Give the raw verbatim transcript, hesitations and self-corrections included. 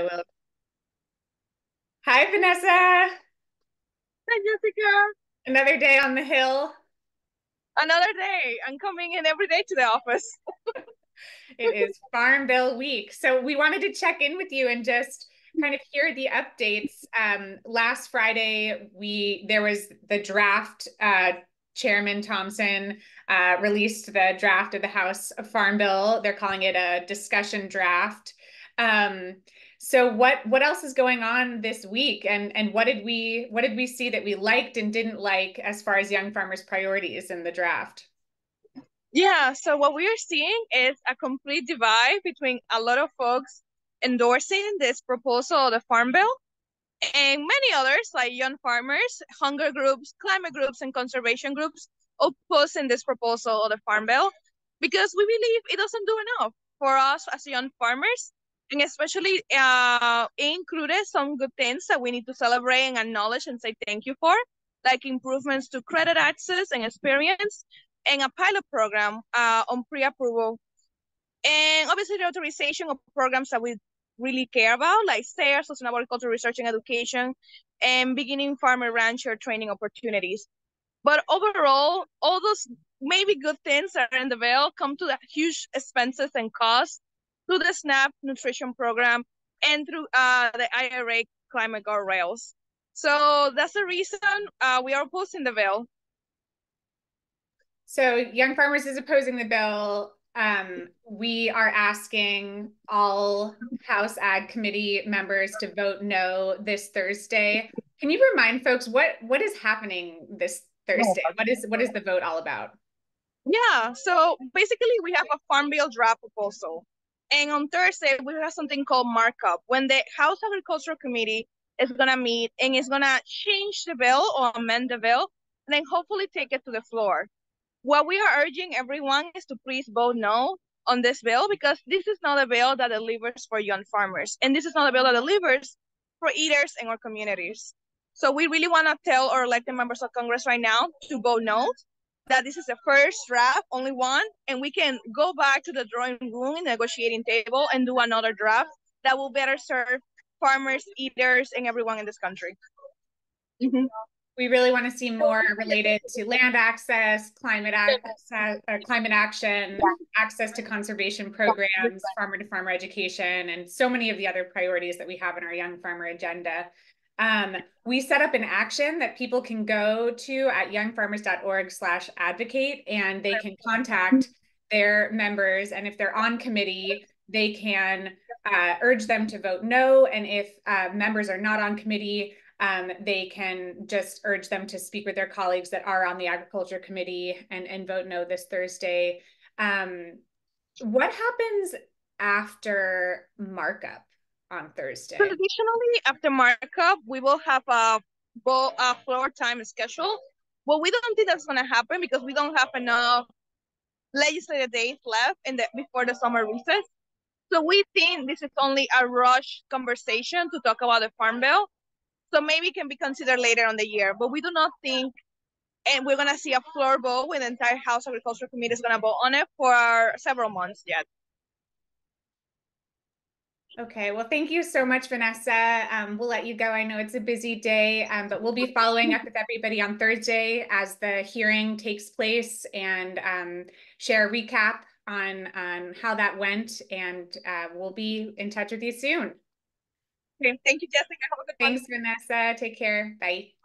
I will. Hi, Vanessa. Hi, Jessica. Another day on the Hill. Another day. I'm coming in every day to the office. It is Farm Bill week. So we wanted to check in with you and just kind of hear the updates. Um, last Friday, we there was the draft. Uh, Chairman Thompson uh, released the draft of the House Farm Bill. They're calling it a discussion draft. Um, so what what else is going on this week? And and what did we what did we see that we liked and didn't like as far as young farmers' priorities in the draft? Yeah. So what we are seeing is a complete divide between a lot of folks endorsing this proposal of the Farm Bill, and many others, like young farmers, hunger groups, climate groups, and conservation groups, opposing this proposal of the Farm Bill, because we believe it doesn't do enough for us as young farmers, and especially uh, included some good things that we need to celebrate and acknowledge and say thank you for, like improvements to credit access and experience, and a pilot program uh, on pre-approval, and obviously the authorization of programs that we really care about, like SARE, Sustainable Agriculture Research and Education, and beginning farmer rancher training opportunities. But overall, all those maybe good things that are in the bill come to the huge expenses and costs through the SNAP nutrition program and through uh, the I R A climate guardrails. So that's the reason uh, we are opposing the bill. So Young Farmers is opposing the bill. Um, we are asking all House Ag Committee members to vote no this Thursday. Can you remind folks what, what is happening this Thursday? What is, what is the vote all about? Yeah, so basically we have a Farm Bill draft proposal. And on Thursday, we have something called markup, when the House Agriculture Committee is going to meet and is going to change the bill or amend the bill, and then hopefully take it to the floor. What we are urging everyone is to please vote no on this bill, because this is not a bill that delivers for young farmers. And this is not a bill that delivers for eaters in our communities. So we really want to tell our elected members of Congress right now to vote no, that this is the first draft, only one, and we can go back to the drawing room and negotiating table and do another draft that will better serve farmers, eaters, and everyone in this country. Mm-hmm. We really want to see more related to land access, climate access, uh, climate action, access to conservation programs, farmer-to-farmer education, and so many of the other priorities that we have in our Young Farmer Agenda. Um, we set up an action that people can go to at young farmers dot org slash advocate, and they can contact their members. And if they're on committee, they can uh, urge them to vote no. And if uh, members are not on committee, Um, they can just urge them to speak with their colleagues that are on the Agriculture Committee and, and vote no this Thursday. Um, what happens after markup on Thursday? Traditionally, after markup, we will have a, a floor time schedule. Well, we don't think that's going to happen because we don't have enough legislative days left in the, before the summer recess. So we think this is only a rush conversation to talk about the Farm Bill. So maybe it can be considered later on the year, but we do not think, and we're gonna see a floor vote when the entire House Agriculture Committee is gonna vote on it for several months yet. Okay, well, thank you so much, Vanessa. Um, we'll let you go. I know it's a busy day, um, but we'll be following up with everybody on Thursday as the hearing takes place and um, share a recap on, on how that went, and uh, we'll be in touch with you soon. Thank you, Jessica. Have a good one. Thanks, Vanessa. Take care. Bye.